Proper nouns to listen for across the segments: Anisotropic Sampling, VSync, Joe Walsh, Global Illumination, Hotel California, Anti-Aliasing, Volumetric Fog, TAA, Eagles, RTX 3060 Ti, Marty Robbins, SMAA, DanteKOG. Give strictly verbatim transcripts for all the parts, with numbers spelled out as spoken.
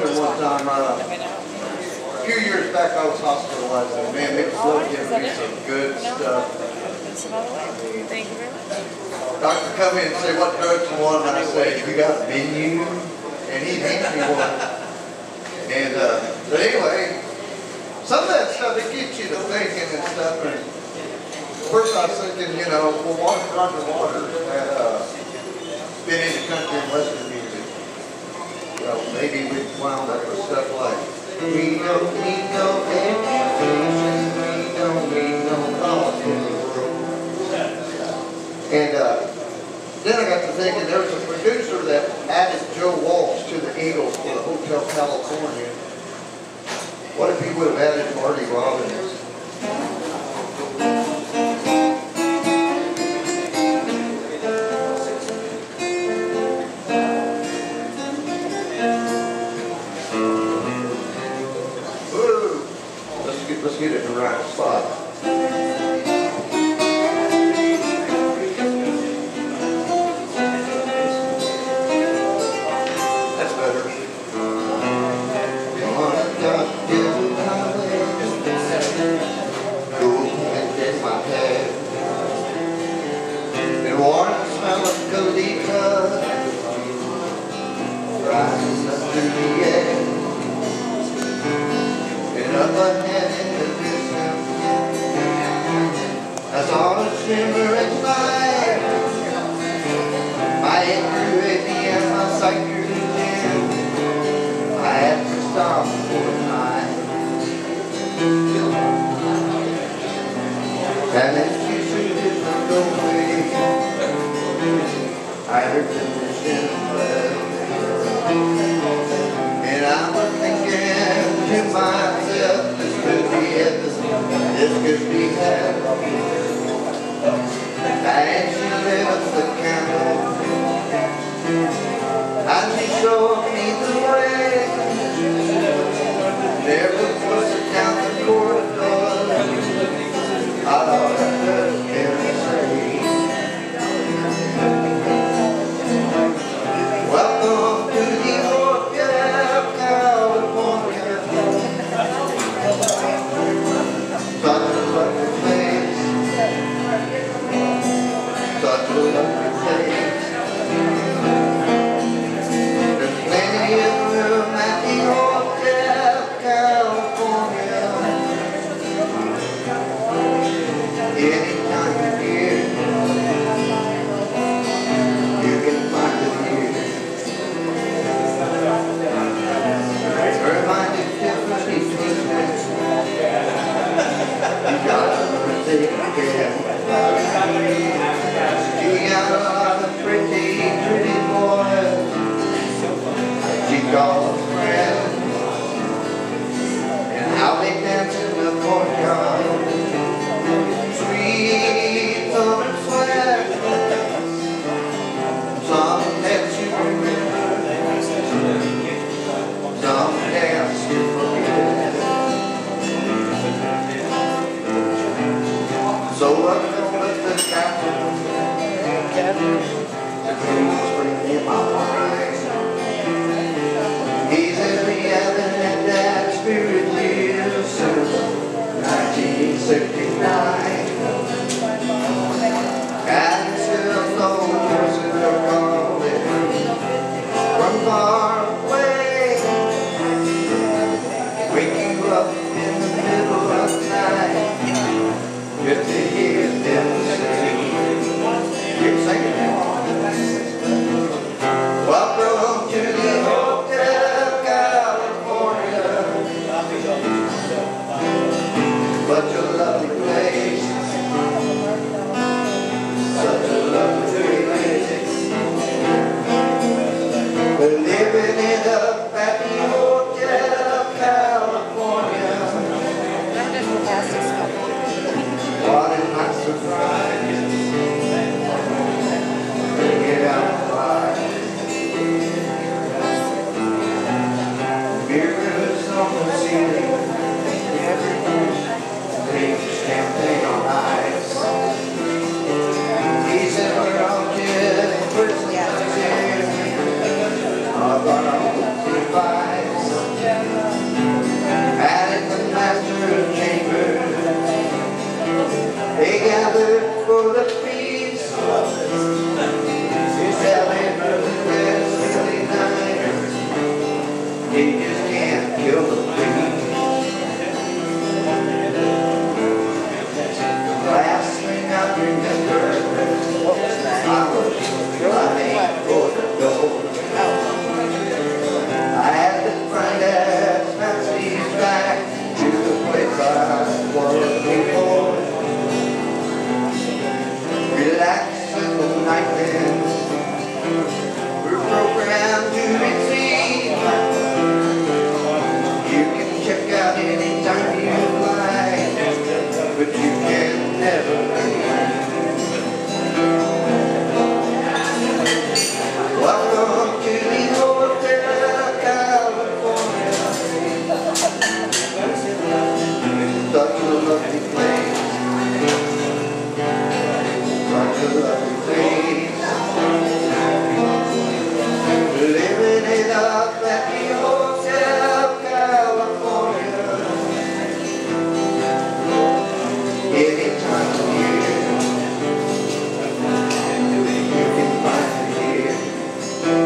mother one time, uh, a few years back, I was hospitalized, and man, they just loved giving me some good stuff. Thank you very much. Doctor come in and say, what drugs you want? And I say, you got a menu? And he hands me one. And, uh, but anyway, some of that stuff, it gets you to thinking and stuff. And first I was thinking, you know, well, Marty Robbins had uh, been in the country and western music. Well, maybe we wound up with stuff like, we don't need no education, we don't need no knowledge in the world. And uh, then I got to thinking, there was a producer that added Joe Walsh to the Eagles for the Hotel California. What if he would have added Marty Robbins? Let's get it in the right spot. That's better. The warm smell of Kalika rises up through the air, and up ahead in the distance I saw a shimmer and fire. My head grew heavy and my sight grew dim. I had to stop for a night. And as she shooted from the way I heard the mission bell, and I was thinking to myself, this could be heaven. And she lit up the candle, and she showed me the way. There was a person down the corridor, I thought I could never say. Welcome to the Hotel California. But I hope it survives. They just can't kill the breed. The last thing I remember, I was running for the door. I had to find that taxi back to the place I was before. Relax in the night then. We're programmed to be. Welcome to the Hotel California. Such a lovely place. Such a lovely place. Living it up at the Hotel California. Any time of year. Make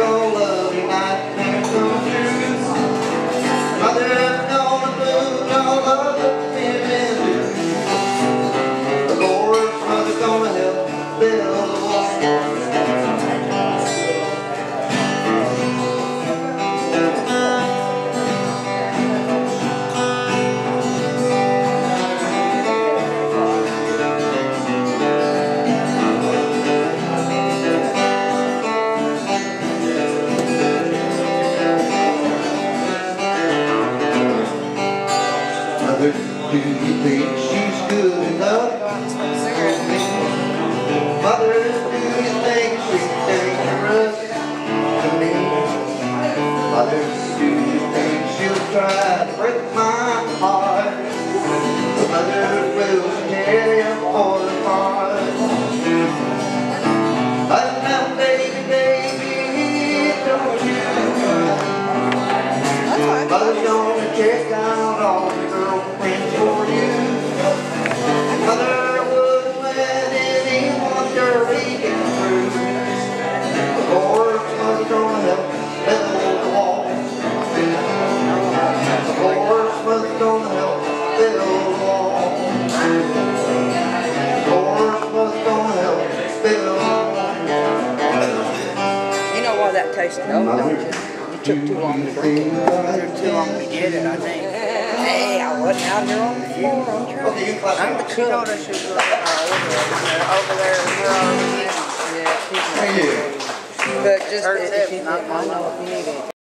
all of your nightmares come true. Do you think she's good enough for me? Mother, do you think she's dangerous to me? Mother, do you think she'll try to break my heart? Mother, will she tear your heart apart? But now, baby, baby, don't you cry. Mother's gonna check out all the girlfriends for you. Mother wouldn't let anyone dirty get through. Before mother's gonna help build the wall. Before mother's gonna help build the wall. Before mother's gonna help build the wall. You know why that tastes good, don't you? Took too long to drink it. It took too long to get it, I think. Hey, I wasn't out here on the floor, I'm sure. I'm the cook. She told us she was over there. Over there, we're on the end. Yeah, she's over there. But just, if you need it.